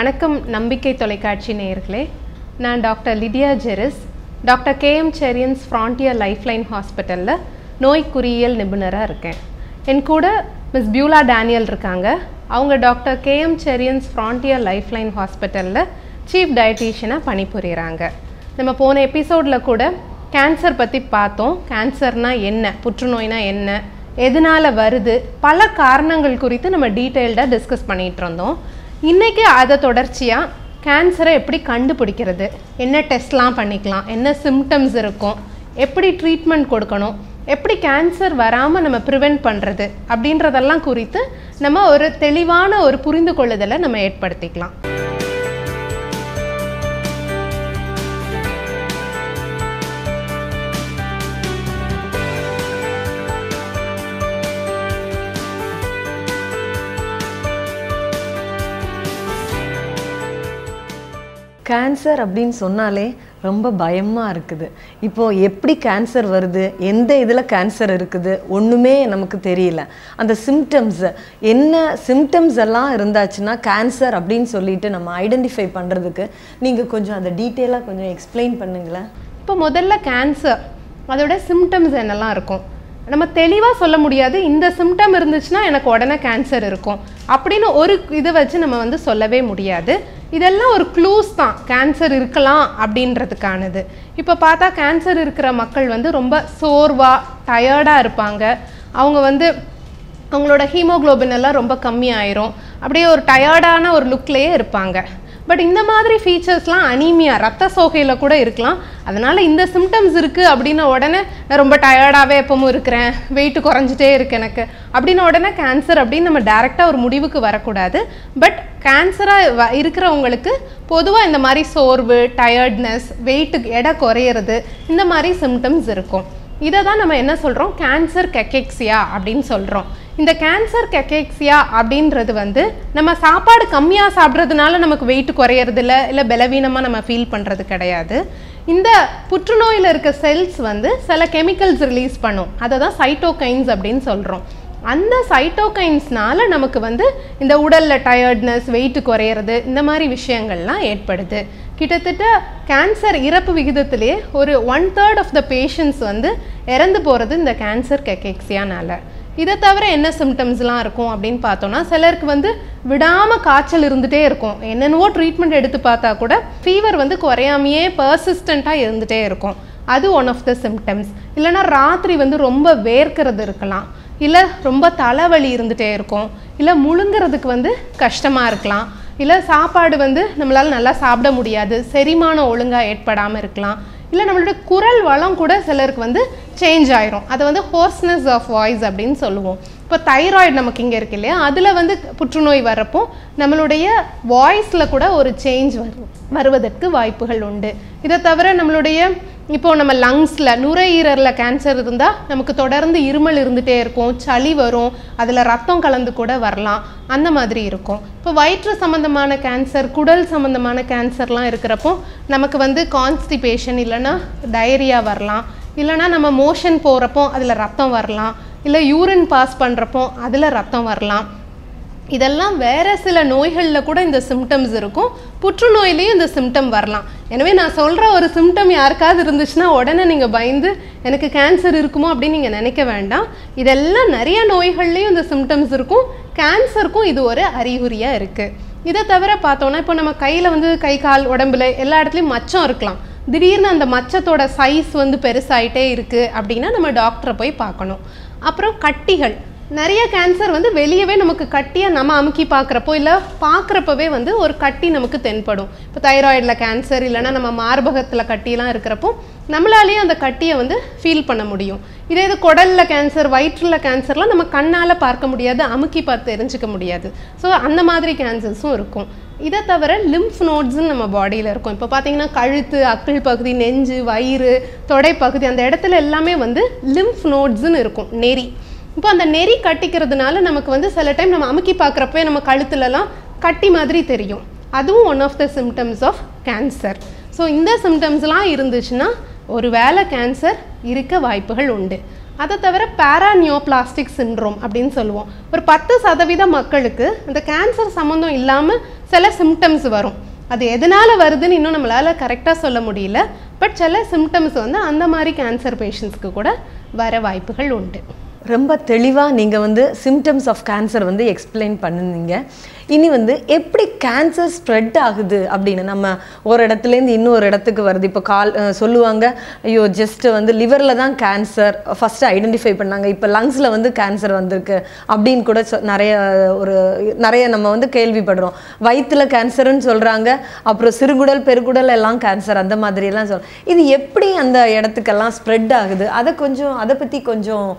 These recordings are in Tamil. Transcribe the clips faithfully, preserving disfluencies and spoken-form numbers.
வணக்கம் நம்பிக்கை தொலைக்காட்சி நேயர்களே நான் doctor Lydia Jerry's doctor K M Cherian's frontier lifeline ஹாஸ்பிட்டல்ல நோய் குறியியல் நிபுணரா இருக்கேன் என் கூட மிஸ் பியூலா டேனியல் இருக்காங்க அவங்க doctor K M Cherian's frontier lifeline ஹாஸ்பிட்டல்ல சீஃப் டயட்டீஷியனா பணிபுரிறாங்க நம்ம போன எபிசோட்ல கூட கேன்சர் பத்தி பார்த்தோம் கேன்சர்னா என்ன புற்றுநோய்னா என்ன எதனால வருது பல காரணங்கள் குறித்து நம்ம டீடைல்டா டிஸ்கஸ் பண்ணிட்டு இருந்தோம் இன்னைக்கு அத தொடர்ச்சியா கேன்சரை எப்படி கண்டுபிடிக்கிறது என்ன டெஸ்ட்லாம் பண்ணிக்கலாம் என்ன சிம்டம்ஸ் இருக்கும் எப்படி ட்ரீட்மென்ட் கொடுக்கணும் எப்படி கேன்சர் வராம நம்ம பிரிவென்ட் பண்றது அப்படின்றதெல்லாம் குறித்து நம்ம ஒரு தெளிவான ஒரு புரிந்துகொள்ளுதலை நம்ம ஏற்படுத்திக்கலாம் கேன்சர் அப்படினு சொன்னாலே ரொம்ப பயமா இருக்குது. இப்போ எப்படி கேன்சர் வருது? எந்த இதுல கேன்சர் இருக்குது? ஒண்ணுமே நமக்கு தெரியல. அந்த சிம்டம்ஸ் என்ன சிம்டம்ஸ் எல்லாம் இருந்தாச்சுன்னா கேன்சர் அப்படினு சொல்லிட்டு நம்ம ஐடென்டிஃபை பண்றதுக்கு நீங்க கொஞ்சம் அந்த டீடைலா கொஞ்சம் எக்ஸ்பிளைன் பண்ணுங்களேன். இப்போ முதல்ல கேன்சர் அதோட சிம்டம்ஸ் என்னெல்லாம் இருக்கும்? நம்ம தெளிவாக சொல்ல முடியாது இந்த சிம்டம் இருந்துச்சுன்னா எனக்கு உடனே கேன்சர் இருக்கும் அப்படின்னு ஒரு இதை வச்சு நம்ம வந்து சொல்லவே முடியாது இதெல்லாம் ஒரு க்ளூஸ் தான் கேன்சர் இருக்கலாம் அப்படின்றதுக்கானது இப்போ பார்த்தா கேன்சர் இருக்கிற மக்கள் வந்து ரொம்ப சோர்வாக டயர்டாக இருப்பாங்க அவங்க வந்து அவங்களோட ஹீமோக்ளோபின் எல்லாம் ரொம்ப கம்மியாயிரும் அப்படியே ஒரு டயர்டான ஒரு லுக்லேயே இருப்பாங்க பட் இந்த மாதிரி ஃபீச்சர்ஸ்லாம் அனீமியா ரத்த சோகையில் கூட இருக்கலாம் அதனால் இந்த சிம்டம்ஸ் இருக்குது அப்படின்ன உடனே நான் ரொம்ப டயர்டாகவே எப்பவும் இருக்கிறேன் வெயிட்டு குறைஞ்சிட்டே இருக்கு எனக்கு அப்படின்ன உடனே கேன்சர் அப்படின்னு நம்ம டேரெக்டாக ஒரு முடிவுக்கு வரக்கூடாது பட் கேன்சராக இருக்கிறவங்களுக்கு பொதுவாக இந்த மாதிரி சோர்வு டயர்ட்னஸ் வெயிட்டுக்கு எடை குறையிறது இந்த மாதிரி சிம்டம்ஸ் இருக்கும் இதை தான் நம்ம என்ன சொல்கிறோம் கேன்சர் கெக்கெக்ஸியா அப்படின்னு சொல்கிறோம் இந்த கேன்சர் கெக்கெக்ஸியா அப்படின்றது வந்து நம்ம சாப்பாடு கம்மியாக சாப்பிட்றதுனால நமக்கு வெயிட் குறையிறது இல்லை இல்லை பலவீனமாக நம்ம ஃபீல் பண்ணுறது கிடையாது இந்த புற்றுநோயில் இருக்க செல்ஸ் வந்து சில கெமிக்கல்ஸ் ரிலீஸ் பண்ணும் அதை தான் சைட்டோகைன்ஸ் அப்படின்னு சொல்கிறோம் அந்த சைட்டோகைன்ஸ்னால நமக்கு வந்து இந்த உடலில் டயர்ட்னஸ் வெயிட் குறையிறது இந்த மாதிரி விஷயங்கள்லாம் ஏற்படுது கிட்டத்தட்ட கேன்சர் இறப்பு விகிதத்திலே ஒரு one third of the patients வந்து இறந்து போகிறது இந்த கேன்சர் கெக்கெக்ஸியானால இதை தவிர என்ன சிம்டம்ஸ்லாம் இருக்கும் அப்படின்னு பார்த்தோம்னா சிலருக்கு வந்து விடாமல் காய்ச்சல் இருந்துகிட்டே இருக்கும் என்னென்னவோ ட்ரீட்மெண்ட் எடுத்து பார்த்தா கூட ஃபீவர் வந்து குறையாமையே பர்சிஸ்டண்ட்டாக இருந்துகிட்டே இருக்கும் அது ஒன் ஆஃப் த சிம்டம்ஸ் இல்லைனா ராத்திரி வந்து ரொம்ப வேர்க்கிறது இருக்கலாம் இல்லை ரொம்ப தலைவலி இருந்துகிட்டே இருக்கும் இல்லை முழுங்கிறதுக்கு வந்து கஷ்டமாக இருக்கலாம் இல்லை சாப்பாடு வந்து நம்மளால் நல்லா சாப்பிட முடியாது செரிமானம் ஒழுங்காக ஏற்படாமல் இருக்கலாம் இல்லை நம்மளோட குரல் வளம் கூட சிலருக்கு வந்து சேஞ்ச் ஆயிரும் அதை வந்து ஹோர்ஸ்னஸ் ஆஃப் வாய்ஸ் அப்படின்னு சொல்லுவோம் இப்போ தைராய்டு நமக்கு இங்கே இருக்கு இல்லையா அதில் வந்து புற்றுநோய் வரப்போ நம்மளுடைய வாய்ஸில் கூட ஒரு சேஞ்ச் வரும் வருவதற்கு வாய்ப்புகள் உண்டு இதை தவிர நம்மளுடைய இப்போ நம்ம லங்ஸில் நுரையீரலில் கேன்சர் இருந்தால் நமக்கு தொடர்ந்து இருமல் இருந்துகிட்டே இருக்கும் சளி வரும் அதில் ரத்தம் கலந்து கூட வரலாம் அந்த மாதிரி இருக்கும் இப்போ வயிற்று சம்மந்தமான கேன்சர் குடல் சம்மந்தமான கேன்சர்லாம் இருக்கிறப்போ நமக்கு வந்து கான்ஸ்டிபேஷன் இல்லைன்னா டயரியா வரலாம் இல்லைனா நம்ம மோஷன் போகிறப்போ அதில் ரத்தம் வரலாம் இல்லை யூரின் பாஸ் பண்ணுறப்போ அதில் ரத்தம் வரலாம் இதெல்லாம் வேறு சில நோய்களில் கூட இந்த சிம்டம்ஸ் இருக்கும் புற்றுநோயிலையும் இந்த சிம்டம் வரலாம் எனவே நான் சொல்கிற ஒரு சிம்டம் யாருக்காவது இருந்துச்சுன்னா உடனே நீங்கள் பயந்து எனக்கு கேன்சர் இருக்குமோ அப்படின்னு நீங்கள் நினைக்க வேண்டாம் இதெல்லாம் நிறைய நோய்கள்லேயும் இந்த சிம்டம்ஸ் இருக்கும் கேன்சருக்கும் இது ஒரு அறிகுறியாக இருக்குது இதை தவிர பார்த்தோன்னா இப்போ நம்ம கையில் வந்து கை கால் உடம்புல எல்லா இடத்துலையும் மச்சம் இருக்கலாம் திடீர்னு அந்த மச்சத்தோட சைஸ் வந்து பெருசாகிட்டே இருக்குது அப்படின்னா நம்ம டாக்டரை போய் பார்க்கணும் அப்புறம் கட்டிகள் நிறைய கேன்சர் வந்து வெளியவே நமக்கு கட்டியாக நம்ம அமுக்கி பார்க்குறப்போ இல்லை பார்க்குறப்பவே வந்து ஒரு கட்டி நமக்கு தென்படும் இப்போ தைராய்டில் கேன்சர் இல்லைனா நம்ம மார்பகத்தில் கட்டிலாம் இருக்கிறப்போ நம்மளாலேயும் அந்த கட்டியை வந்து ஃபீல் பண்ண முடியும் இதே இது குடலில் கேன்சர் வயிற்றில் கேன்சர்லாம் நம்ம கண்ணால் பார்க்க முடியாது அமுக்கி பார்த்து தெரிஞ்சிக்க முடியாது ஸோ அந்த மாதிரி கேன்சர்ஸும் இருக்கும் இதை தவிர லிம்ஃப் நோட்ஸுன்னு நம்ம பாடியில் இருக்கும் இப்போ பார்த்தீங்கன்னா கழுத்து அக்கிள் பகுதி நெஞ்சு வயிறு தொடைப்பகுதி அந்த இடத்துல எல்லாமே வந்து லிம்ஃப் நோட்ஸுன்னு இருக்கும் நெறி இப்போ அந்த நெறி கட்டிக்கிறதுனால நமக்கு வந்து சில டைம் நம்ம அமுக்கி பார்க்குறப்ப நம்ம கழுத்துலலாம் கட்டி மாதிரி தெரியும் அதுவும் one of the symptoms of cancer so இந்த சிம்டம்ஸ்லாம் இருந்துச்சுன்னா ஒரு வேளை கேன்சர் இருக்க வாய்ப்புகள் உண்டு அதை தவிர பாரானியோபிளாஸ்டிக் சிண்ட்ரோம் அப்படின்னு சொல்லுவோம் ஒரு பத்து சதவீத மக்களுக்கு அந்த கேன்சர் சம்மந்தம் இல்லாமல் சில symptoms வரும். அது எதனால வருதுன்னு இன்னும் நம்மளால கரெக்ட்டா சொல்ல முடியல. பட் சில symptoms வந்து அந்த மாதிரி cancer patientsக்கு கூட வர வாய்ப்புகள் உண்டு. ரொம்ப தெளிவா நீங்க வந்து symptoms of cancer வந்து explain பண்ணுனீங்க. இனி வந்து எப்படி cancer spread ஆகுது அப்படினா நம்ம ஒரு இடத்துல இருந்து இன்னொரு இடத்துக்கு வருது. இப்போ கால் சொல்லுவாங்க ஐயோ just வந்து liverல தான் cancer first identify பண்ணாங்க. இப்போ lungs ல வந்து cancer வந்திருக்கு அப்படிን கூட நிறைய ஒரு நிறைய நம்ம வந்து கேள்விப்படுறோம். வயித்துல cancerன்னு சொல்றாங்க. அப்புறம் சிறுகுடல் பெருகுடல் எல்லாம் cancer அந்த மாதிரி எல்லாம் சொல்றாங்க. இது எப்படி அந்த இடத்துக்கு எல்லாம் spread ஆகுது? அத கொஞ்சம் அத பத்தி கொஞ்சம்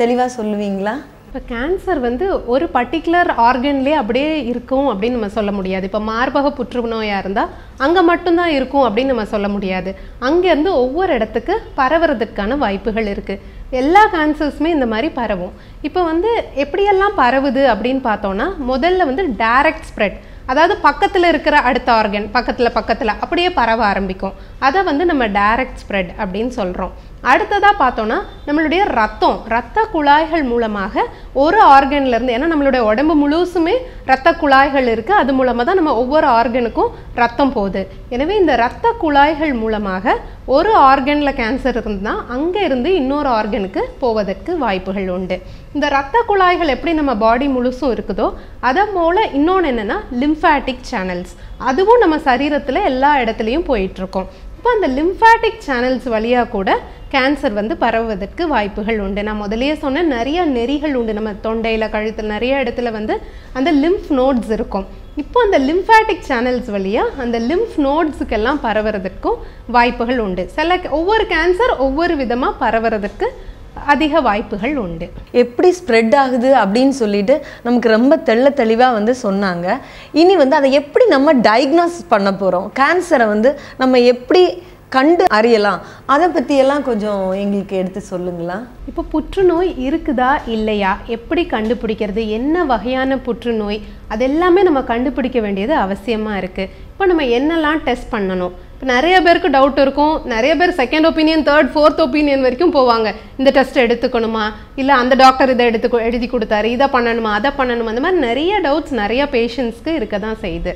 தெளிவா சொல்லுவீங்களா? இப்ப cancer வந்து ஒரு particular organலயே அப்படியே இருக்கும் அப்படி நம்ம சொல்ல முடியாது. இப்ப மார்பக புற்றுநோயா இருந்தா அங்க மட்டும் தான் இருக்கும் அப்படி நம்ம சொல்ல முடியாது. அங்க இருந்து ஒவ்வொரு இடத்துக்கு பரவறதுக்கான வாய்ப்புகள் இருக்கு. எல்லா கேன்சர்ஸ்மே இந்த மாதிரி பரவும். இப்போ வந்து எப்படி எல்லாம் பரவுது அப்படினு பார்த்தோம்னா முதல்ல வந்து டைரக்ட் ஸ்ப்ரெட் அதாவது பக்கத்துல இருக்கிற அடுத்த ஆர்கன் பக்கத்துல பக்கத்துல அப்படியே பரவ ஆரம்பிக்கும். அத வந்து நம்ம டைரக்ட் ஸ்ப்ரெட் அப்படினு சொல்றோம். அடுத்ததா பார்த்தோம்னா நம்மளுடைய ரத்தம் இரத்த குழாய்கள் மூலமாக ஒரு ஆர்கன்ல இருந்து ஏன்னா நம்மளுடைய உடம்பு முழுசுமே இரத்த குழாய்கள் இருக்கு. அது மூலமா தான் நம்ம ஒவ்வொரு ஆர்கனுக்கும் ரத்தம் போகுது. எனவே இந்த இரத்த குழாய்கள் மூலமாக ஒரு ஆர்கன்ல கேன்சர் இருந்தா அங்க இருந்து இன்னொரு ஆர்கனுக்கு போவதற்கு வாய்ப்புகள் உண்டு. இந்த இரத்த குழாய்கள் எப்படி நம்ம பாடி முழுசும் இருக்குதோ அத மூல இன்னொன்னு என்னன்னா லிம்ஃபாட்டிக் சேனல்ஸ் அதுவும் நம்ம சரீரத்துல எல்லா இடத்துலயும் போயிட்டு இருக்கும். இப்போ அந்த lymphatic channels வழியா கூட கேன்சர் வந்து பரவுவதற்கு வாய்ப்புகள் உண்டு. நான் முதல்லயே சொன்ன நிறைய நெறிகள் உண்டு. நம்ம தொண்டையில கழுத்துல நிறைய இடத்துல வந்து அந்த lymph nodes இருக்கும். இப்போ அந்த lymphatic channels வழியா அந்த lymph nodesக்கு எல்லாம் பரவுறதுக்கு வாய்ப்புகள் உண்டு. சில ஒவ்வொரு கேன்சர் ஒவ்வொரு விதமா பரவுறதுக்கு அதிக வாய்ப்புகள் உண்டு. எப்படி ஸ்ப்ரெட் ஆகுது அப்படினு சொல்லிட்டு நமக்கு ரொம்ப தெள்ள தெளிவா வந்து சொன்னாங்க. இனி வந்து அதை எப்படி நம்ம டயக்னோஸ் பண்ண போறோம்? கேன்சரை வந்து நம்ம எப்படி கண்டு அறியலாம்? அத பத்தி எல்லாம் கொஞ்சம் எங்களுக்கு எடுத்து சொல்லுங்களா? இப்போ புற்றுநோய் இருக்குதா இல்லையா எப்படி கண்டுபிடிக்கிறது, என்ன வகையான புற்றுநோய், அதெல்லாமே நம்ம கண்டுபிடிக்க வேண்டியது அவசியமா இருக்கு. இப்போ நம்ம என்னெல்லாம் டெஸ்ட் பண்ணணும்? இப்போ நிறைய பேருக்கு டவுட் இருக்கும். நிறைய பேர் second opinion third fourth opinion வரைக்கும் போவாங்க. இந்த டெஸ்ட் எடுத்துக்கணுமா, இல்லை அந்த டாக்டர் இதை எடுத்து எழுதி கொடுத்தாரு இதை பண்ணணுமா அதை பண்ணணுமா, அந்த மாதிரி நிறைய டவுட்ஸ் நிறைய பேஷண்ட்ஸ்க்கு இருக்க தான் செய்யுது.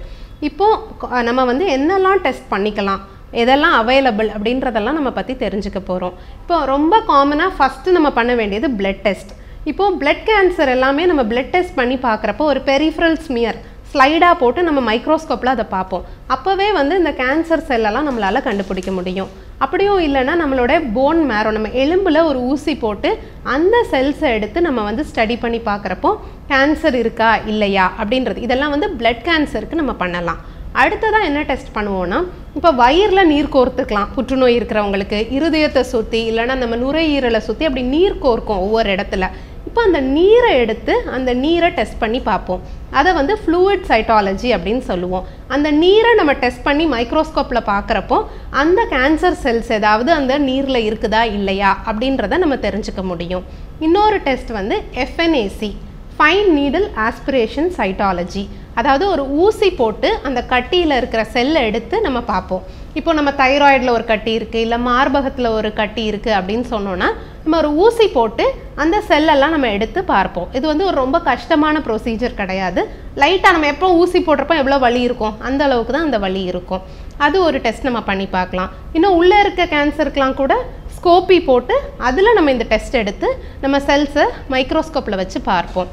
இப்போது நம்ம வந்து என்னெல்லாம் டெஸ்ட் பண்ணிக்கலாம், எதெல்லாம் அவைலபிள் அப்படின்றதெல்லாம் நம்ம பற்றி தெரிஞ்சுக்க போகிறோம். இப்போ ரொம்ப காமனாக ஃபஸ்ட்டு நம்ம பண்ண வேண்டியது பிளட் டெஸ்ட். இப்போது பிளட் கேன்சர் எல்லாமே நம்ம பிளட் டெஸ்ட் பண்ணி பார்க்குறப்போ ஒரு பெரிஃபரல் ஸ்மியர் ஸ்லைடாக போட்டு நம்ம மைக்ரோஸ்கோப்பில் அதை பார்ப்போம். அப்போவே வந்து இந்த கேன்சர் செல்லெல்லாம் நம்மளால் கண்டுபிடிக்க முடியும். அப்படியும் இல்லைன்னா நம்மளோட போன் மேரோ நம்ம எலும்பில் ஒரு ஊசி போட்டு அந்த செல்ஸை எடுத்து நம்ம வந்து ஸ்டடி பண்ணி பார்க்குறப்போ கேன்சர் இருக்கா இல்லையா அப்படின்றது இதெல்லாம் வந்து பிளட் கேன்சருக்கு நம்ம பண்ணலாம். அடுத்ததாக என்ன டெஸ்ட் பண்ணுவோன்னா இப்போ வயிறில் நீர் கோர்த்துக்கலாம். புற்றுநோய் இருக்கிறவங்களுக்கு இருதயத்தை சுற்றி இல்லைன்னா நம்ம நுரையீரலை சுற்றி அப்படி நீர் கோர்க்கும் ஒவ்வொரு இடத்துல. இப்போ அந்த நீரை எடுத்து அந்த நீரை டெஸ்ட் பண்ணி பார்ப்போம். அதை வந்து ஃப்ளூயிட் சைட்டாலஜி அப்படின்னு சொல்லுவோம். அந்த நீரை நம்ம டெஸ்ட் பண்ணி மைக்ரோஸ்கோப்பில் பார்க்குறப்போ அந்த கேன்சர் செல்ஸ் ஏதாவது அந்த நீரில் இருக்குதா இல்லையா அப்படின்றத நம்ம தெரிஞ்சுக்க முடியும். இன்னொரு டெஸ்ட் வந்து FNAC fine needle aspiration cytology அதாவது ஒரு ஊசி போட்டு அந்த கட்டியில் இருக்கிற செல்லை எடுத்து நம்ம பார்ப்போம். இப்போ நம்ம தைராய்டில் ஒரு கட்டி இருக்குது இல்லை மார்பகத்தில் ஒரு கட்டி இருக்குது அப்படின்னு சொன்னோன்னா நம்ம ஒரு ஊசி போட்டு அந்த செல்லெல்லாம் நம்ம எடுத்து பார்ப்போம். இது வந்து ஒரு ரொம்ப கஷ்டமான ப்ரொசீஜர் கிடையாது. லைட்டாக நம்ம எப்போ ஊசி போடுறப்போ எவ்வளோ வலி இருக்கும் அந்த அளவுக்கு தான் அந்த வலி இருக்கும். அது ஒரு டெஸ்ட் நம்ம பண்ணி பார்க்கலாம். இன்னும் உள்ளே இருக்க கேன்சருக்கெலாம் கூட ஸ்கோப்பி போட்டு அதில் நம்ம இந்த டெஸ்ட் எடுத்து நம்ம செல்ஸை மைக்ரோஸ்கோப்பில் வச்சு பார்ப்போம்.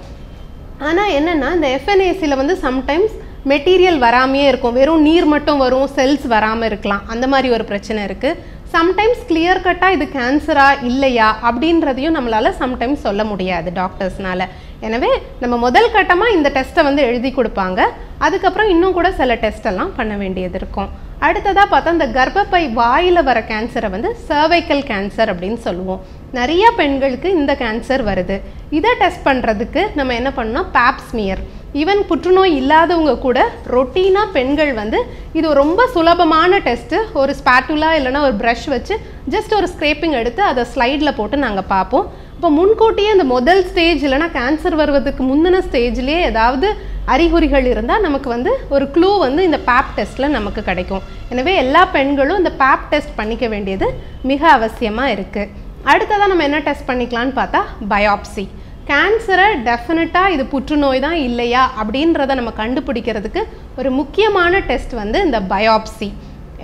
ஆனால் என்னென்னா இந்த எஃப்என்ஏசியில் வந்து சம்டைம்ஸ் மெட்டீரியல் வராமையே இருக்கும். வெறும் நீர் மட்டும் வரும், செல்ஸ் வராமல் இருக்கலாம். அந்த மாதிரி ஒரு பிரச்சனை இருக்குது. சம்டைம்ஸ் கிளியர் கட்டாக இது கேன்சரா இல்லையா அப்படின்றதையும் நம்மளால் சம்டைம்ஸ் சொல்ல முடியாது டாக்டர்ஸ்னால். எனவே நம்ம முதல் கட்டமாக இந்த டெஸ்ட்டை வந்து எழுதி கொடுப்பாங்க. அதுக்கப்புறம் இன்னும் கூட சில டெஸ்டெல்லாம் பண்ண வேண்டியது இருக்கும். அடுத்ததாக பார்த்தா இந்த கர்ப்பப்பை வாயில் வர கேன்சரை வந்து சர்வைக்கல் கேன்சர் அப்படின்னு சொல்லுவோம். நிறைய பெண்களுக்கு இந்த கேன்சர் வருது. இதை டெஸ்ட் பண்ணுறதுக்கு நம்ம என்ன பண்ணோம்னா பேப் ஸ்மியர். ஈவன் புற்றுநோய் இல்லாதவங்க கூட ரொட்டீனாக பெண்கள் வந்து இது ரொம்ப சுலபமான டெஸ்ட்டு. ஒரு ஸ்பேட்டுலா இல்லைனா ஒரு ப்ரஷ் வச்சு ஜஸ்ட் ஒரு ஸ்க்ரேப்பிங் எடுத்து அதை ஸ்லைடில் போட்டு நாங்கள் பார்ப்போம். இப்போ முன்கூட்டியே அந்த முதல் ஸ்டேஜ் இல்லைனா கேன்சர் வருவதற்கு முந்தின ஸ்டேஜ்லேயே ஏதாவது அறிகுறிகள் இருந்தால் நமக்கு வந்து ஒரு க்ளூ வந்து இந்த பேப் டெஸ்ட்டில் நமக்கு கிடைக்கும். எனவே எல்லா பெண்களும் இந்த பேப் டெஸ்ட் பண்ணிக்க வேண்டியது மிக அவசியமாக இருக்குது. அடுத்ததாக நம்ம என்ன டெஸ்ட் பண்ணிக்கலான்னு பார்த்தா பயாப்சி. கேன்சரை டெஃபினட்டாக இது புற்றுநோய் தான் இல்லையா அப்படின்றத நம்ம கண்டுபிடிக்கிறதுக்கு ஒரு முக்கியமான டெஸ்ட் வந்து இந்த பயாப்சி.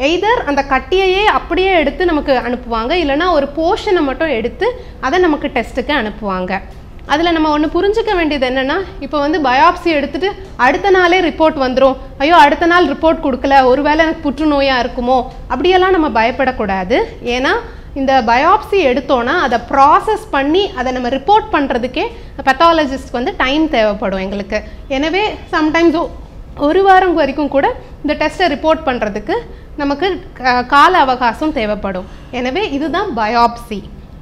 எய்தர் அந்த கட்டியையே அப்படியே எடுத்து நமக்கு அனுப்புவாங்க, இல்லைனா ஒரு போர்ஷனை மட்டும் எடுத்து அதை நமக்கு டெஸ்ட்டுக்கு அனுப்புவாங்க. அதில் நம்ம ஒன்று புரிஞ்சிக்க வேண்டியது என்னென்னா, இப்போ வந்து பயாப்சி எடுத்துகிட்டு அடுத்த நாளே ரிப்போர்ட் வந்துடும், ஐயோ அடுத்த நாள் ரிப்போர்ட் கொடுக்கல ஒருவேளை எனக்கு புற்றுநோயாக இருக்குமோ அப்படியெல்லாம் நம்ம பயப்படக்கூடாது. ஏன்னா இந்த பயாப்சி எடுத்தோன்னா அதை ப்ராசஸ் பண்ணி அதை நம்ம ரிப்போர்ட் பண்ணுறதுக்கே பெத்தாலஜிஸ்ட்க்கு வந்து டைம் தேவைப்படும் எங்களுக்கு. எனவே சம்டைம்ஸ் ஒரு வாரம் வரைக்கும் கூட இந்த டெஸ்ட்டை ரிப்போர்ட் பண்ணுறதுக்கு நமக்கு கால அவகாசம் தேவைப்படும். எனவே இதுதான் பயாப்சி.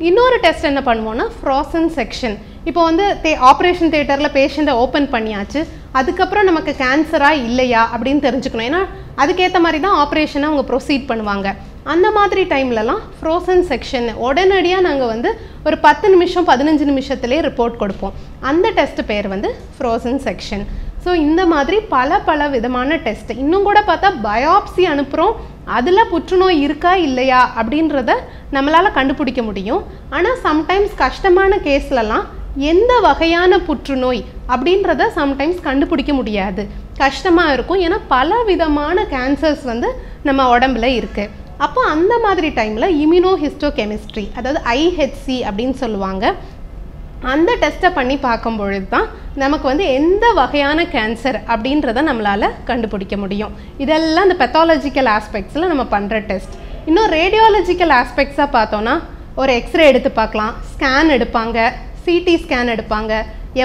இன்னொரு டெஸ்ட் என்ன பண்ணுவோன்னா, ஃப்ரோசன் செக்ஷன். இப்போ வந்து தே ஆப்ரேஷன் தியேட்டரில் பேஷண்ட்டை ஓப்பன் பண்ணியாச்சு, அதுக்கப்புறம் நமக்கு கேன்சராக இல்லையா அப்படின்னு தெரிஞ்சுக்கணும். ஏன்னா அதுக்கேற்ற மாதிரி தான் ஆப்ரேஷனை அவங்க ப்ரொசீட் பண்ணுவாங்க. அந்த மாதிரி டைம்லலாம் ஃப்ரோசன் செக்ஷன் உடனடியாக நாங்கள் வந்து ஒரு பத்து நிமிஷம் பதினஞ்சு நிமிஷத்துலேயே ரிப்போர்ட் கொடுப்போம். அந்த டெஸ்ட் பேர் வந்து ஃப்ரோசன் செக்ஷன். ஸோ இந்த மாதிரி பல பல விதமான டெஸ்ட். இன்னும் கூட பார்த்தா பயாப்சி அனுப்புகிறோம், அதில் புற்றுநோய் இருக்கா இல்லையா அப்படின்றத நம்மளால் கண்டுபிடிக்க முடியும். ஆனால் சம்டைம்ஸ் கஷ்டமான கேஸ்லலாம் எந்த வகையான புற்றுநோய் அப்படின்றத சம்டைம்ஸ் கண்டுபிடிக்க முடியாது, கஷ்டமாக இருக்கும். ஏன்னா பல விதமான கேன்சர்ஸ் வந்து நம்ம உடம்புல இருக்குது. அப்போ அந்த மாதிரி டைமில் இம்யூனோ ஹிஸ்டோ கெமிஸ்ட்ரி, அதாவது ஐஹெச்சி அப்படின்னு சொல்லுவாங்க, அந்த டெஸ்ட்டை பண்ணி பார்க்கும்பொழுது தான் நமக்கு வந்து எந்த வகையான கேன்சர் அப்படின்றத நம்மளால் கண்டுபிடிக்க முடியும். இதெல்லாம் இந்த பெத்தாலஜிக்கல் ஆஸ்பெக்ட்ஸில் நம்ம பண்ணுற டெஸ்ட். இன்னும் ரேடியாலஜிக்கல் ஆஸ்பெக்ட்ஸாக பார்த்தோன்னா ஒரு எக்ஸ்ரே எடுத்து பார்க்கலாம், ஸ்கேன் எடுப்பாங்க, சிடி ஸ்கேன் எடுப்பாங்க,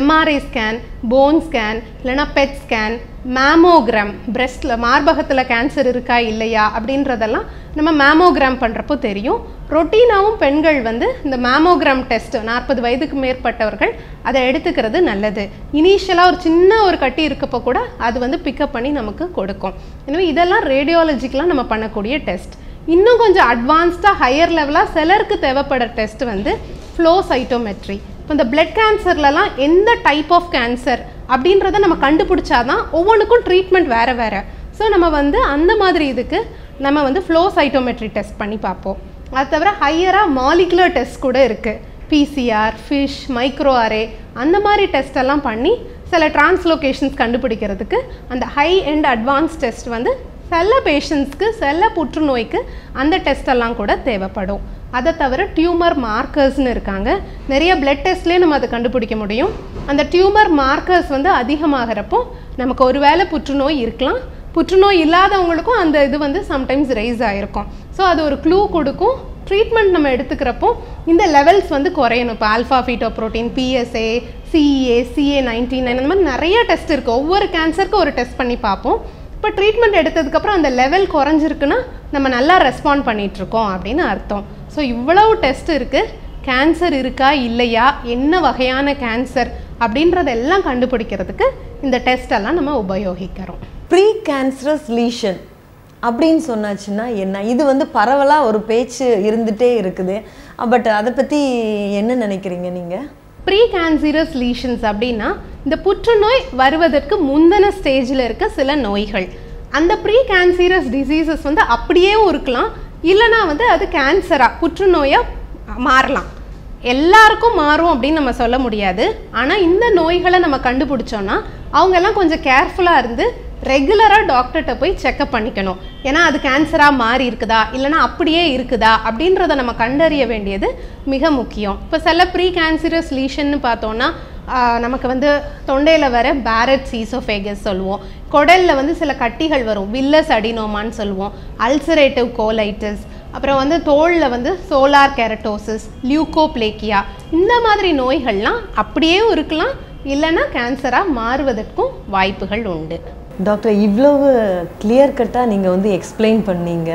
எம்ஆர்ஐ ஸ்கேன், போன் ஸ்கேன், இல்லைனா பெட் ஸ்கேன், மேமோகிராம், பிரெஸ்டில் மார்பகத்தில் கேன்சர் இருக்கா இல்லையா அப்படின்றதெல்லாம் நம்ம மேமோகிராம் பண்ணுறப்போ தெரியும். ரொட்டீனாகவும் பெண்கள் வந்து இந்த மேமோகிராம் டெஸ்ட் நாற்பது வயதுக்கு மேற்பட்டவர்கள் அதை எடுத்துக்கிறது நல்லது. இனிஷியலாக ஒரு சின்ன ஒரு கட்டி இருக்கப்போ கூட அது வந்து பிக்கப் பண்ணி நமக்கு கொடுக்கும். எனவே இதெல்லாம் ரேடியாலஜிக்கெலாம் நம்ம பண்ணக்கூடிய டெஸ்ட். இன்னும் கொஞ்சம் அட்வான்ஸ்டாக ஹையர் லெவலாக சிலருக்கு தேவைப்படுற டெஸ்ட் வந்து ஃப்ளோ சைட்டோமெட்ரி. இப்போ இந்த பிளட் கேன்சர்லலாம் எந்த டைப் ஆஃப் கேன்சர் அப்படின்றத நம்ம கண்டுபிடிச்சாதான் ஒவ்வொன்றுக்கும் ட்ரீட்மெண்ட் வேறு வேறு. ஸோ நம்ம வந்து அந்த மாதிரி இதுக்கு நம்ம வந்து ஃப்ளோ சைட்டோமெட்ரி டெஸ்ட் பண்ணி பார்ப்போம். அது தவிர ஹையராக மாலிகுலர் டெஸ்ட் கூட இருக்குது. பிசிஆர், ஃபிஷ், மைக்ரோ அரே, அந்த மாதிரி டெஸ்டெல்லாம் பண்ணி சில டிரான்ஸ்லோகேஷன்ஸ் கண்டுபிடிக்கிறதுக்கு அந்த ஹை அண்ட் அட்வான்ஸ் டெஸ்ட் வந்து சில பேஷண்ட்ஸ்க்கு சில புற்றுநோய்க்கு அந்த டெஸ்டெல்லாம் கூட தேவைப்படும். அதை தவிர டியூமர் மார்க்கர்ஸ்னு இருக்காங்க, நிறைய பிளட் டெஸ்ட்லேயே நம்ம அதை கண்டுபிடிக்க முடியும். அந்த டியூமர் மார்க்கர்ஸ் வந்து அதிகமாகிறப்போ நமக்கு ஒரு வேளை புற்றுநோய் இருக்கலாம், புற்றுநோய் இல்லாதவங்களுக்கும் அந்த இது வந்து சம்டைம்ஸ் ரைஸ் ஆகிருக்கும். ஸோ அது ஒரு க்ளூ கொடுக்கும். ட்ரீட்மெண்ட் நம்ம எடுத்துக்கிறப்போ இந்த லெவல்ஸ் வந்து குறையணும். இப்போ alpha fetoprotein, PSA, CA, CA ninety nine, அந்த மாதிரி நிறைய டெஸ்ட் இருக்குது. ஒவ்வொரு கேன்சருக்கு ஒரு டெஸ்ட் பண்ணி பார்ப்போம். இப்போ ட்ரீட்மெண்ட் எடுத்ததுக்கப்புறம் அந்த லெவல் குறைஞ்சிருக்குன்னா நம்ம நல்லா ரெஸ்பாண்ட் பண்ணிகிட்ருக்கோம் அப்படின்னு அர்த்தம். ஸோ இவ்வளவு டெஸ்ட் இருக்குது. கேன்சர் இருக்கா இல்லையா, என்ன வகையான கேன்சர் அப்படின்றதெல்லாம் கண்டுபிடிக்கிறதுக்கு இந்த டெஸ்டெல்லாம் நம்ம உபயோகிக்கிறோம். ப்ரீ கேன்சரஸ் லீஷன் அப்படின்னு சொன்னாச்சுன்னா என்ன? இது வந்து பரவலாக ஒரு பேச்சு இருந்துகிட்டே இருக்குது, பட் அதை பற்றி என்ன நினைக்கிறீங்க நீங்கள்? ப்ரீ கேன்சரஸ் லீஷன்ஸ் அப்படின்னா இந்த புற்றுநோய் வருவதற்கு முந்தின ஸ்டேஜில் இருக்க சில நோய்கள். அந்த ப்ரீ கேன்சரஸ் டிசீசஸ் வந்து அப்படியேவும் இருக்கலாம், இல்லைனா வந்து அது கேன்சராக புற்றுநோயாக மாறலாம். எல்லாருக்கும் மாறும் அப்படின்னு நம்ம சொல்ல முடியாது. ஆனால் இந்த நோய்களை நம்ம கண்டுபிடிச்சோன்னா அவங்கெல்லாம் கொஞ்சம் கேர்ஃபுல்லாக இருந்து ரெகுலராக டாக்டர்கிட்ட போய் செக்அப் பண்ணிக்கணும். ஏன்னா அது கேன்சராக மாறி இருக்குதா இல்லைனா அப்படியே இருக்குதா அப்படின்றத நம்ம கண்டறிய வேண்டியது மிக முக்கியம். இப்போ சில ப்ரீ கேன்சரஸ் லீஷன்னு பார்த்தோன்னா நமக்கு வந்து தொண்டையில் வர பேரட்ஸ் ஈசோஃபேகஸ் சொல்லுவோம், குடலில் வந்து சில கட்டிகள் வரும், வில்லஸ் அடினோமான்னு சொல்லுவோம், அல்சரேட்டிவ் கோலைட்டிஸ், அப்புறம் வந்து தோலில் வந்து சோலார் கெரட்டோசிஸ், லியூகோப்ளேக்கியா, இந்த மாதிரி நோய்கள்லாம் அப்படியே இருக்கலாம், இல்லைனா கேன்சராக மாறுவதற்கும் வாய்ப்புகள் உண்டு. டாக்டர், இவ்வளவு கிளியர் கட்டாக நீங்கள் வந்து எக்ஸ்பிளைன் பண்ணீங்க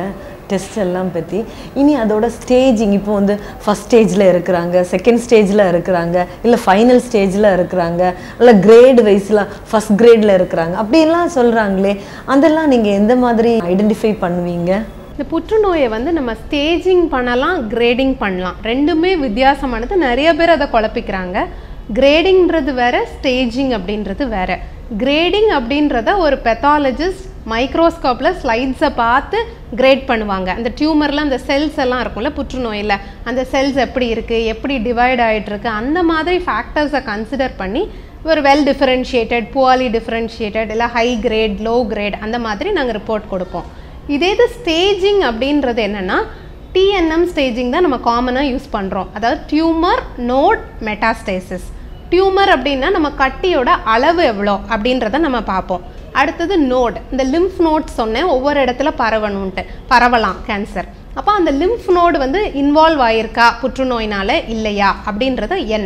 டெஸ்ட் எல்லாம் பற்றி. இனி அதோட ஸ்டேஜிங், இப்போ வந்து ஃபஸ்ட் ஸ்டேஜில் இருக்கிறாங்க, செகண்ட் ஸ்டேஜில் இருக்கிறாங்க, இல்லை ஃபைனல் ஸ்டேஜில் இருக்கிறாங்க, இல்லை கிரேட் வைஸில் ஃபஸ்ட் கிரேடில் இருக்கிறாங்க அப்படின்லாம் சொல்கிறாங்களே, அதெல்லாம் நீங்கள் எந்த மாதிரி ஐடென்டிஃபை பண்ணுவீங்க? இந்த புற்றுநோயை வந்து நம்ம ஸ்டேஜிங் பண்ணலாம், கிரேடிங் பண்ணலாம், ரெண்டுமே வித்தியாசமானது. நிறைய பேர் அதை குழப்பிக்கிறாங்க. கிரேடிங்கிறது வேறு, ஸ்டேஜிங் அப்படின்றது வேறு. கிரேடிங் அப்படின்றத ஒரு பெத்தாலஜிஸ்ட் microscope slides பார்த்து கிரேட் பண்ணுவாங்க அந்த டியூமர்ல அந்த செல்ஸ் எல்லாம் இருக்கும்ல புற்றுநோயில அந்த செல்ஸ் எப்படி இருக்கு எப்படி டிவைட் ஆயிட்டு இருக்கு அந்த மாதிரி ஃபேக்டர்ஸை கன்சிடர் பண்ணி ஒரு well differentiated poorly differentiated இல்ல high grade low grade அந்த மாதிரி நாங்க ரிப்போர்ட் கொடுப்போம் இதே இது ஸ்டேஜிங் அப்படின்றது என்னன்னா T N M staging தான் நம்ம காமனா யூஸ் பண்றோம் அதாவது டியூமர் நோட் மெட்டாஸ்டேசிஸ் டியூமர் அப்படினா நம்ம கட்டியோட அளவு எவ்வளவு அப்படின்றத நம்ம பாப்போம் அடுத்து நோட் இந்த lymph nodes சொன்னே ஒவ்வொரு இடத்துல பரவணும்னு பரவலாம் கேன்சர் அப்ப அந்த lymph node வந்து இன்வால்வ் ஆயிருக்கா புற்றுநோயினால இல்லையா அப்படின்றது N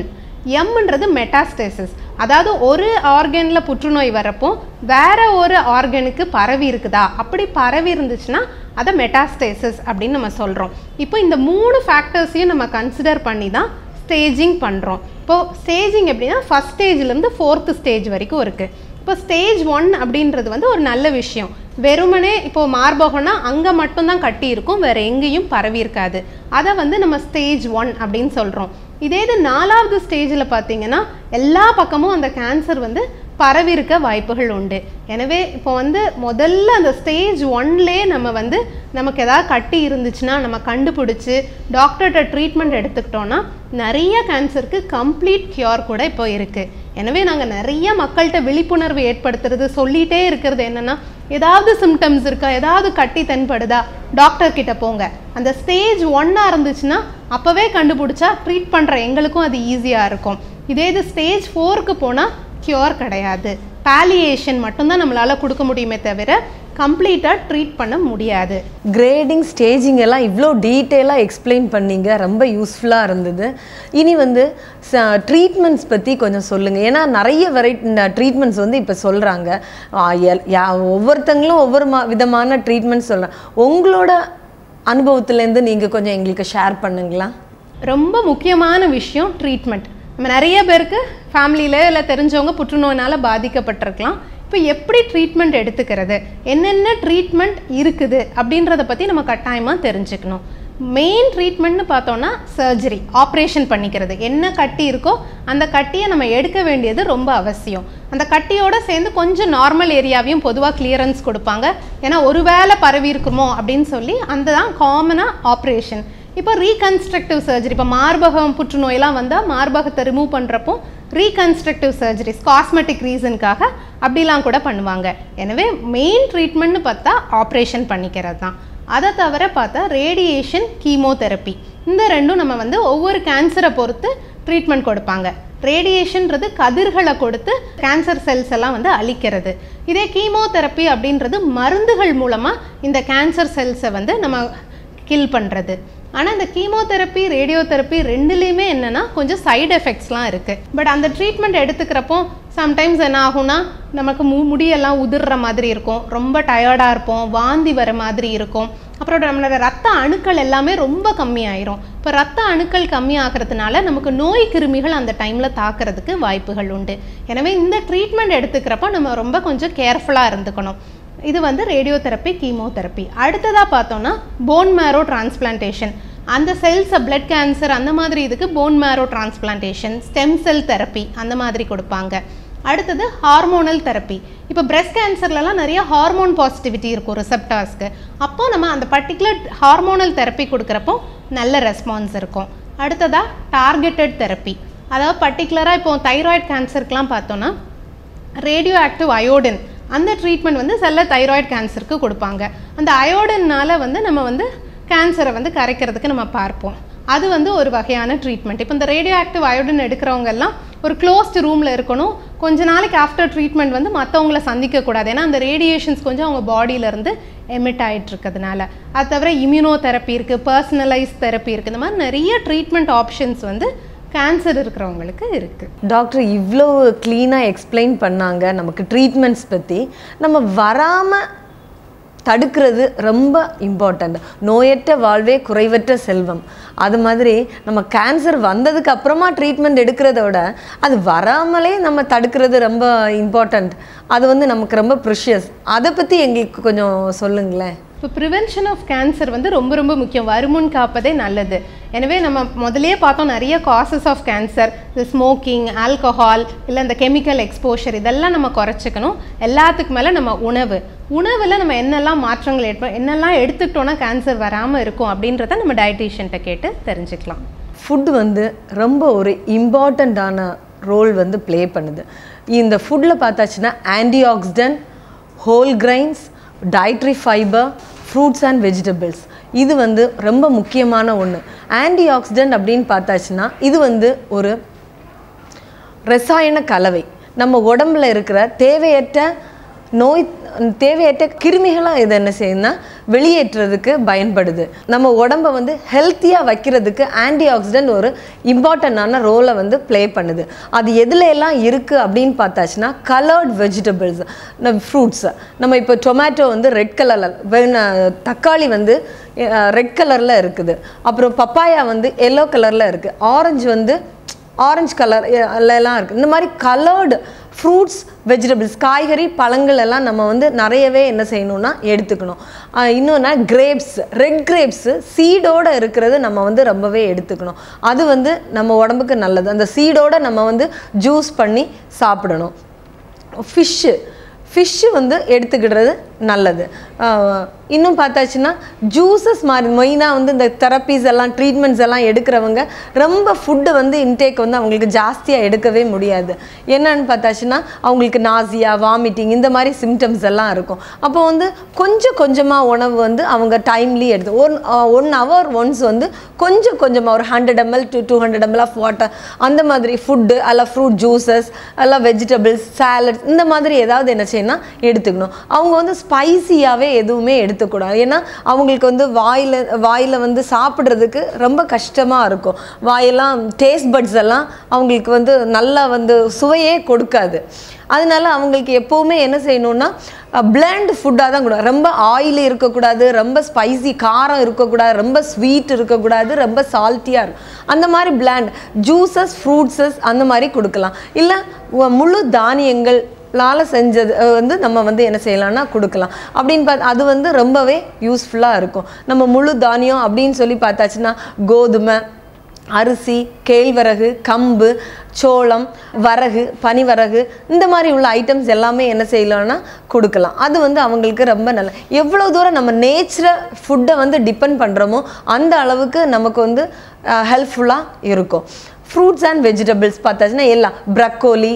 M ன்றது மெட்டாஸ்டேசிஸ் அதாவது ஒரு ஆர்கன்ல புற்றுநோய் வரப்போ வேற ஒரு ஆர்கனுக்கு பரவி இருக்குதா அப்படி பரவி இருந்துச்சுனா அத மெட்டாஸ்டேசிஸ் அப்படினு நம்ம சொல்றோம் இப்போ இந்த மூணு ஃபேக்டர்ஸையும் நம்ம கன்சிடர் பண்ணி தான் ஸ்டேஜிங் பண்றோம் இப்போ ஸ்டேஜிங் எப்படினா ஃபர்ஸ்ட் ஸ்டேஜ்ல இருந்து fourth ஸ்டேஜ் வரைக்கும் இருக்கு இப்போ ஸ்டேஜ் one அப்படின்றது வந்து ஒரு நல்ல விஷயம் வெறுமனே இப்போ மார்பகம்னா அங்க மட்டும் தான் கட்டி இருக்கும் வேற எங்கேயும் பரவி இருக்காது அத வந்து நம்ம ஸ்டேஜ் one அப்படினு சொல்றோம் இதே இது நாலாவது ஸ்டேஜ்ல பாத்தீங்கன்னா எல்லா பக்கமும் அந்த கேன்சர் வந்து பரவி இருக்க வாய்ப்புகள் உண்டு எனவே இப்போ வந்து முதல்ல அந்த ஸ்டேஜ் one லே நம்ம வந்து நமக்கு ஏதாவது கட்டி இருந்துச்சுனா நம்ம கண்டுபிடிச்சு டாக்டர்ட்ட ட்ரீட்மென்ட் எடுத்துக்கிட்டோம்னா நிறைய கேன்சருக்கு கம்ப்ளீட் கியூர் கூட இப்போ இருக்கு எனவே நாங்க நிறைய மக்கள்கிட்ட விழிப்புணர்வு ஏற்படுத்துறது சொல்லிட்டே இருக்குறது என்னன்னா ஏதாவது சிம்டம்ஸ் இருக்கா ஏதாவது கட்டி தென்படுதா டாக்டர் கிட்ட போங்க அந்த ஸ்டேஜ் one ஆ இருந்துச்சுனா அப்பவே கண்டுபிடிச்சா ட்ரீட் பண்ற எங்களுக்கும் அது ஈஸியா இருக்கும் இதே இது ஸ்டேஜ் four க்கு போனா கியூர் கிடையாது பாலியேஷன் மட்டும் தான் நம்மளால கொடுக்க முடியுமே தவிர கம்ப்ளீட்டா ட்ரீட் பண்ண முடியாது கிரேடிங் ஸ்டேஜிங் எல்லாம் இவ்ளோ டீடைலா எக்ஸ்பிளைன் பண்ணீங்க ரொம்ப யூஸ்ஃபுல்லா இருந்தது இனி வந்து ட்ரீட்மென்ட்ஸ் பத்தி கொஞ்சம் சொல்லுங்க ஏனா நிறைய வெரைட்டி ட்ரீட்மென்ட்ஸ் வந்து இப்ப சொல்றாங்க ஒவ்வொருத்தங்களும் ஒவ்வொரு விதமான ட்ரீட்மென்ட் சொல்றாங்க உங்களோட அனுபவத்துல இருந்து நீங்க கொஞ்சம் எங்களுக்கு ஷேர் பண்ணுங்களா ரொம்ப முக்கியமான விஷயம் ட்ரீட்மென்ட் நம்ம நிறைய பேருக்கு ஃபேமிலில இல்ல தெரிஞ்சவங்க புற்றுநோயினால பாதிக்கப்பட்டிருக்கலாம் இப்போ எப்படி ட்ரீட்மெண்ட் எடுத்துக்கிறது என்னென்ன ட்ரீட்மெண்ட் இருக்குது அப்படின்றத பற்றி நம்ம கட்டாயமாக தெரிஞ்சுக்கணும் மெயின் ட்ரீட்மெண்ட்னு பார்த்தோன்னா சர்ஜரி ஆப்ரேஷன் பண்ணிக்கிறது என்ன கட்டி இருக்கோ அந்த கட்டியை நம்ம எடுக்க வேண்டியது ரொம்ப அவசியம் அந்த கட்டியோட சேர்ந்து கொஞ்சம் நார்மல் ஏரியாவையும் பொதுவாக கிளியரன்ஸ் கொடுப்பாங்க ஏன்னா ஒரு வேளை பரவி இருக்குமோ அப்படின்னு சொல்லி அந்த தான் காமனாக ஆப்ரேஷன் இப்போ ரீகன்ஸ்ட்ரக்டிவ் சர்ஜரி இப்போ மார்பகம் புற்றுநோயெல்லாம் வந்தால் மார்பகத்தை ரிமூவ் பண்ணுறப்போ ரீகன்ஸ்ட்ரக்டிவ் சர்ஜரிஸ் காஸ்மெட்டிக் ரீசனுக்காக அப்படிலாம் கூட பண்ணுவாங்க எனவே மெயின் ட்ரீட்மெண்ட்னு பார்த்தா ஆப்ரேஷன் பண்ணிக்கிறது தான் அதை தவிர பார்த்தா ரேடியேஷன் கீமோதெரப்பி இந்த ரெண்டும் நம்ம வந்து ஒவ்வொரு கேன்சரை பொறுத்து ட்ரீட்மெண்ட் கொடுப்பாங்க ரேடியேஷன்றது கதிர்களை கொடுத்து கேன்சர் செல்ஸ் எல்லாம் வந்து அழிக்கிறது இதே கீமோதெரப்பி அப்படின்றது மருந்துகள் மூலமாக இந்த கேன்சர் செல்ஸை வந்து நம்ம கில் பண்ணுறது ஆனால் இந்த கீமோதெரப்பி ரேடியோதெரப்பி ரெண்டுலேயுமே என்னென்னா கொஞ்சம் சைடு எஃபெக்ட்ஸ்லாம் இருக்குது பட் அந்த ட்ரீட்மெண்ட் எடுத்துக்கிறப்போ சம்டைம்ஸ் என்ன ஆகும்னா நமக்கு மு முடியெல்லாம் உதிர்ற மாதிரி இருக்கும் ரொம்ப டயர்டாக இருப்போம் வாந்தி வர மாதிரி இருக்கும் அப்புறம் நம்மளோட ரத்த அணுக்கள் எல்லாமே ரொம்ப கம்மியாயிரும் இப்போ ரத்த அணுக்கள் கம்மி ஆகிறதுனால நமக்கு நோய் கிருமிகள் அந்த டைமில் தாக்குறதுக்கு வாய்ப்புகள் உண்டு எனவே இந்த ட்ரீட்மெண்ட் எடுத்துக்கிறப்போ நம்ம ரொம்ப கொஞ்சம் கேர்ஃபுல்லாக இருந்துக்கணும் இது வந்து ரேடியோதெரப்பி கீமோதெரப்பி அடுத்ததாக பார்த்தோம்னா போன் மேரோ டிரான்ஸ்பிளான்டேஷன் அந்த செல்ஸை பிளட் கேன்சர் அந்த மாதிரி இதுக்கு bone marrow transplantation stem cell therapy அந்த மாதிரி கொடுப்பாங்க அடுத்தது ஹார்மோனல் தெரப்பி இப்போ பிரெஸ்ட் கேன்சர்லலாம் நிறைய ஹார்மோன் பாசிட்டிவிட்டி இருக்கும் ரிசெப்டார்ஸ்க்கு அப்போ நம்ம அந்த பர்டிகுலர் ஹார்மோனல் தெரப்பி கொடுக்குறப்போ நல்ல ரெஸ்பான்ஸ் இருக்கும் அடுத்ததாக டார்கெட்டட் தெரப்பி அதாவது பர்டிகுலராக இப்போ தைராய்டு கேன்சருக்குலாம் பார்த்தோன்னா ரேடியோ ஆக்டிவ் அயோடின் அந்த ட்ரீட்மெண்ட் வந்து சில தைராய்டு கேன்சருக்கு கொடுப்பாங்க அந்த அயோடினால வந்து நம்ம வந்து கேன்சரை வந்து கரைக்கிறதுக்கு நம்ம பார்ப்போம் அது வந்து ஒரு வகையான ட்ரீட்மெண்ட் இப்போ இந்த ரேடியோ ஆக்டிவ் அயோடின் எடுக்கிறவங்கெல்லாம் ஒரு க்ளோஸ்டு ரூமில் இருக்கணும் கொஞ்ச நாளைக்கு ஆஃப்டர் ட்ரீட்மெண்ட் வந்து மற்றவங்களை சந்திக்கக்கூடாது ஏன்னா அந்த ரேடியேஷன்ஸ் கொஞ்சம் அவங்க பாடியிலேருந்து எமிட் ஆகிட்டு இருக்கிறதுனால அது தவிர இம்யூனோ தெரப்பி இருக்குது பர்சனலைஸ் தெரப்பி இருக்குது இந்த மாதிரி நிறைய ட்ரீட்மெண்ட் ஆப்ஷன்ஸ் வந்து கேன்சர் இருக்கிறவங்களுக்கு இருக்குது டாக்டர் இவ்வளோ க்ளீனாக எக்ஸ்பிளைன் பண்ணாங்க நமக்கு ட்ரீட்மெண்ட்ஸ் பற்றி நம்ம வராமல் தடுக்கிறது ரொம்ப இம்பார்ட்டண்ட் நோயற்ற வாழ்வே குறைவற்ற செல்வம் அது மாதிரி நம்ம கேன்சர் வந்ததுக்கு அப்புறமா ட்ரீட்மெண்ட் எடுக்கிறத விட அது வராமலே நம்ம தடுக்கிறது ரொம்ப இம்பார்ட்டண்ட் அது வந்து நமக்கு ரொம்ப ப்ரிஷியஸ் அதை பற்றி எங்களுக்கு கொஞ்சம் சொல்லுங்களேன் இப்போ ப்ரிவென்ஷன் ஆஃப் கேன்சர் வந்து ரொம்ப ரொம்ப முக்கியம் வருமுன் காப்பதே நல்லது எனவே நம்ம முதல்லயே பார்த்தோம் நிறைய causes of cancer, the smoking, alcohol, இல்ல அந்த chemical exposure இதெல்லாம் நம்ம குறைச்சுக்கணும். எல்லாத்துக்கு மேல நம்ம உணவு. உணவுல நம்ம என்னெல்லாம் மாற்றங்கள் ஏற்ப என்னெல்லாம் எடுத்துட்டோம்னா cancer வராம இருக்கும் அப்படின்றதை நம்ம dietitian கிட்ட கேட்டு தெரிஞ்சிக்கலாம். ஃபுட் வந்து ரொம்ப ஒரு இம்பார்ட்டன்ட் ஆன ரோல் வந்து ப்ளே பண்ணுது. இந்த ஃபுட்ல பார்த்தாச்சுன்னா antioxidant, whole grains, dietary fiber, fruits and vegetables. இது வந்து ரொம்ப முக்கியமான ஒன்று. ஆன்டிஆக்சிடென்ட் அப்படின்னு பார்த்தாச்சுன்னா இது வந்து ஒரு ரசாயன கலவை. நம்ம உடம்புல இருக்கிற தேவையற்ற நோய் தேவையற்ற கிருமிகளாக இது என்ன செய்யணும்னா வெளியேற்றுறதுக்கு பயன்படுது. நம்ம உடம்பை வந்து ஹெல்த்தியாக வைக்கிறதுக்கு ஆன்டிஆக்சிடென்ட் ஒரு இம்பார்ட்டண்டான ரோலை வந்து ப்ளே பண்ணுது. அது எதுல எல்லாம் இருக்குது அப்படின்னு பார்த்தாச்சுன்னா கலர்ட் வெஜிடபிள்ஸ், நம்ம ஃப்ரூட்ஸ், நம்ம இப்போ டொமேட்டோ வந்து ரெட் கலரில், தக்காளி வந்து ரெட் கலரில் இருக்குது, அப்புறம் பப்பாயா வந்து எல்லோ கலரில் இருக்குது, ஆரஞ்சு வந்து ஆரஞ்சு கலர் எல்லாம் இருக்குது. இந்த மாதிரி கலர்டு ஃப்ரூட்ஸ், வெஜிடபிள்ஸ், காய்கறி, பழங்கள் எல்லாம் நம்ம வந்து நிறையவே என்ன செய்யணும்னா எடுத்துக்கணும். இன்னொன்னா கிரேப்ஸ், ரெட் கிரேப்ஸு சீடோடு இருக்கிறது நம்ம வந்து ரொம்பவே எடுத்துக்கணும். அது வந்து நம்ம உடம்புக்கு நல்லது. அந்த சீடோடு நம்ம வந்து ஜூஸ் பண்ணி சாப்பிடணும். ஃபிஷ்ஷு ஃபிஷ்ஷு வந்து எடுத்துக்கிடுறது நல்லது. இன்னும் பார்த்தாச்சுன்னா ஜூஸஸ் மாதிரி மெயினாக வந்து இந்த தெரப்பீஸ் எல்லாம் ட்ரீட்மெண்ட்ஸ் எல்லாம் எடுக்கிறவங்க ரொம்ப ஃபுட்டு வந்து இன்டேக் வந்து அவங்களுக்கு ஜாஸ்தியாக எடுக்கவே முடியாது. என்னன்னு பார்த்தாச்சுன்னா அவங்களுக்கு நாசியா, வாமிட்டிங் இந்த மாதிரி சிம்டம்ஸ் எல்லாம் இருக்கும். அப்போ வந்து கொஞ்சம் கொஞ்சமாக உணவு வந்து அவங்க டைம்லி எடுத்து ஒன் ஒன் ஹவர் ஒன்ஸ் வந்து கொஞ்சம் கொஞ்சமாக ஒரு hundred ml to two hundred ml of water அந்த மாதிரி ஃபுட்டு அல்ல ஃப்ரூட் ஜூஸஸ் அல்ல வெஜிடபிள்ஸ், சாலட்ஸ் இந்த மாதிரி ஏதாவது என்ன செய்யணும் எடுத்துக்கணும். அவங்க வந்து ஸ்பைசியாகவே எதுவுமே எடுத்துக்கூடாது. ஏன்னா அவங்களுக்கு வந்து வாயில் வாயில் வந்து சாப்பிட்றதுக்கு ரொம்ப கஷ்டமாக இருக்கும். வாயெல்லாம் டேஸ்ட் பட்ஸ் எல்லாம் அவங்களுக்கு வந்து நல்லா வந்து சுவையே கொடுக்காது. அதனால அவங்களுக்கு எப்போவுமே என்ன செய்யணும்னா பிளண்ட் ஃபுட்டாக தான் கொடுக்கும். ரொம்ப ஆயில் இருக்கக்கூடாது, ரொம்ப ஸ்பைசி காரம் இருக்கக்கூடாது, ரொம்ப ஸ்வீட் இருக்கக்கூடாது, ரொம்ப சால்ட்டியாக இருக்கும். அந்த மாதிரி பிளாண்ட் ஜூஸஸ், ஃப்ரூட்ஸஸ் அந்த மாதிரி கொடுக்கலாம். இல்லை முழு தானியங்கள் லால செஞ்சது வந்து நம்ம வந்து என்ன செய்யலாம்னா கொடுக்கலாம் அப்படின்னு பார்த்து அது வந்து ரொம்பவே யூஸ்ஃபுல்லாக இருக்கும். நம்ம முழு தானியம் அப்படின்னு சொல்லி பார்த்தாச்சுன்னா கோதுமை, அரிசி, கேழ்வரகு, கம்பு, சோளம், வரகு, பனிவரகு இந்த மாதிரி உள்ள ஐட்டம்ஸ் எல்லாமே என்ன செய்யலாம்னா கொடுக்கலாம். அது வந்து அவங்களுக்கு ரொம்ப நல்ல. எவ்வளோ தூரம் நம்ம நேச்சுரை ஃபுட்டை வந்து டிபெண்ட் பண்ணுறோமோ அந்த அளவுக்கு நமக்கு வந்து ஹெல்ப்ஃபுல்லாக இருக்கும். ஃப்ரூட்ஸ் அண்ட் வெஜிடபிள்ஸ் பார்த்தாச்சுன்னா எல்லாம் ப்ரக்கோலி,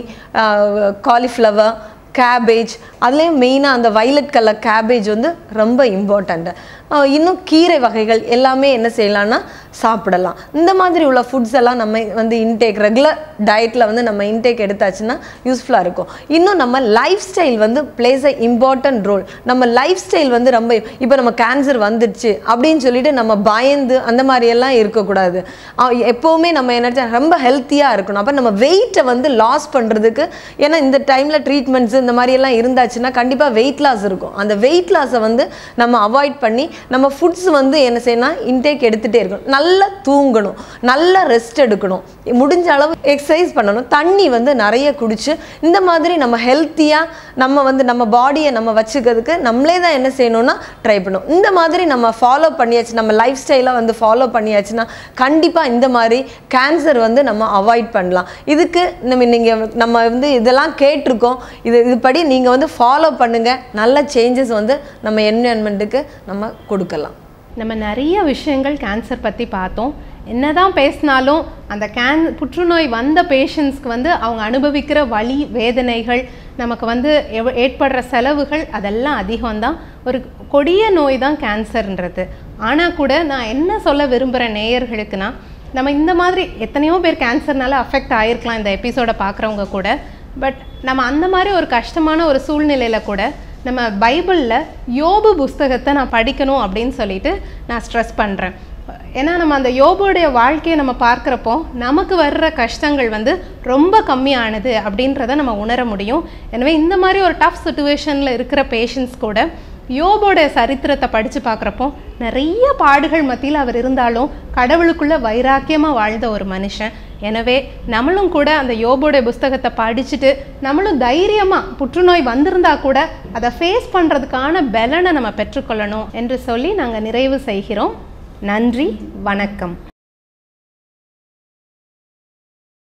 காலிஃப்ளவர், கேபேஜ், அதுலேயும் மெயினாக அந்த வைலட் கலர் கேபேஜ் வந்து ரொம்ப இம்பார்ட்டண்ட்டு. இன்னும் கீரை வகைகள் எல்லாமே என்ன செய்யலாம்னா சாப்பிடலாம். இந்த மாதிரி உள்ள ஃபுட்ஸ் எல்லாம் நம்ம வந்து இன்டேக் ரெகுலர் டயட்டில் வந்து நம்ம இன்டேக் எடுத்தாச்சுன்னா யூஸ்ஃபுல்லாக இருக்கும். இன்னும் நம்ம லைஃப் ஸ்டைல் வந்து பிளேஸ் அ இம்பார்ட்டன்ட் ரோல். நம்ம லைஃப் ஸ்டைல் வந்து ரொம்ப இப்போ நம்ம கேன்சர் வந்துடுச்சு அப்படின்னு சொல்லிட்டு நம்ம பயந்து அந்த மாதிரியெல்லாம் இருக்கக்கூடாது. எப்போவுமே நம்ம என்ன ரொம்ப ஹெல்த்தியாக இருக்கணும். அப்போ நம்ம வெயிட்டை வந்து லாஸ் பண்ணுறதுக்கு ஏன்னா இந்த டைமில் ட்ரீட்மெண்ட்ஸு இந்த மாதிரியெல்லாம் இருந்தாச்சுன்னா கண்டிப்பாக வெயிட் லாஸ் இருக்கும். அந்த வெயிட் லாஸை வந்து நம்ம அவாய்ட் பண்ணி நம்ம ஃபுட்ஸ் வந்து என்ன செய்யணும் இன்டேக் எடுத்துகிட்டே இருக்கணும். நல்லா தூங்கணும், நல்லா ரெஸ்ட் எடுக்கணும், முடிஞ்ச அளவு எக்ஸசைஸ் பண்ணணும், தண்ணி வந்து நிறைய குடிச்சு இந்த மாதிரி நம்ம ஹெல்த்தியாக நம்ம வந்து நம்ம பாடியை நம்ம வச்சுக்கிறதுக்கு நம்மளே தான் என்ன செய்யணும்னா ட்ரை பண்ணணும். இந்த மாதிரி நம்ம ஃபாலோ பண்ணியாச்சு, நம்ம லைஃப் ஸ்டைலாக வந்து ஃபாலோ பண்ணியாச்சுன்னா கண்டிப்பாக இந்த மாதிரி கேன்சர் வந்து நம்ம அவாய்ட் பண்ணலாம். இதுக்கு நம்ம நீங்கள் நம்ம வந்து இதெல்லாம் கேட்டிருக்கோம். இது இதுபடி நீங்கள் வந்து ஃபாலோ பண்ணுங்கள். நல்ல சேஞ்சஸ் வந்து நம்ம என்விரான்மெண்ட்டுக்கு நம்ம கொடுக்கலாம். நம்ம நிறைய விஷயங்கள் கேன்சர் பற்றி பார்த்தோம். என்ன தான் பேசினாலும் அந்த கேன் புற்றுநோய் வந்த பேஷண்ட்ஸ்க்கு வந்து அவங்க அனுபவிக்கிற வலி, வேதனைகள், நமக்கு வந்து ஏற்படுற செலவுகள் அதெல்லாம் அதிகம்தான். ஒரு கொடிய நோய் தான் கேன்சர்ன்றது. ஆனால் கூட நான் என்ன சொல்ல விரும்புகிற நேயர்களுக்குன்னா நம்ம இந்த மாதிரி எத்தனையோ பேர் கேன்சர்னால அஃபெக்ட் ஆகிருக்கலாம் இந்த எபிசோடை பார்க்குறவங்க கூட. பட் நம்ம அந்த மாதிரி ஒரு கஷ்டமான ஒரு சூழ்நிலையில் கூட நம்ம பைபிளில் யோபு புஸ்தகத்தை நான் படிக்கணும் அப்படின்னு சொல்லிட்டு நான் ஸ்ட்ரெஸ் பண்ணுறேன். ஏன்னா நம்ம அந்த யோபுடைய வாழ்க்கையை நம்ம பார்க்குறப்போ நமக்கு வர்ற கஷ்டங்கள் வந்து ரொம்ப கம்மியானது அப்படின்றத நம்ம உணர முடியும். எனவே இந்த மாதிரி ஒரு டஃப் சுச்சுவேஷனில் இருக்கிற பேஷண்ட்ஸ் கூட யோபோடைய சரித்திரத்தை படித்து பார்க்குறப்போ நிறைய பாடுகள் மத்தியில் அவர் இருந்தாலும் கடவுளுக்குள்ளே வைராக்கியமாக வாழ்ந்த ஒரு மனுஷன். எனவே நம்மளும் கூட அந்த யோபோடைய புஸ்தகத்தை படிச்சுட்டு நம்மளும் தைரியமாக புற்றுநோய் வந்திருந்தா கூட அதை ஃபேஸ் பண்ணுறதுக்கான பலனை நம்ம பெற்றுக்கொள்ளணும் என்று சொல்லி நாங்கள் நிறைவு செய்கிறோம். நன்றி, வணக்கம்.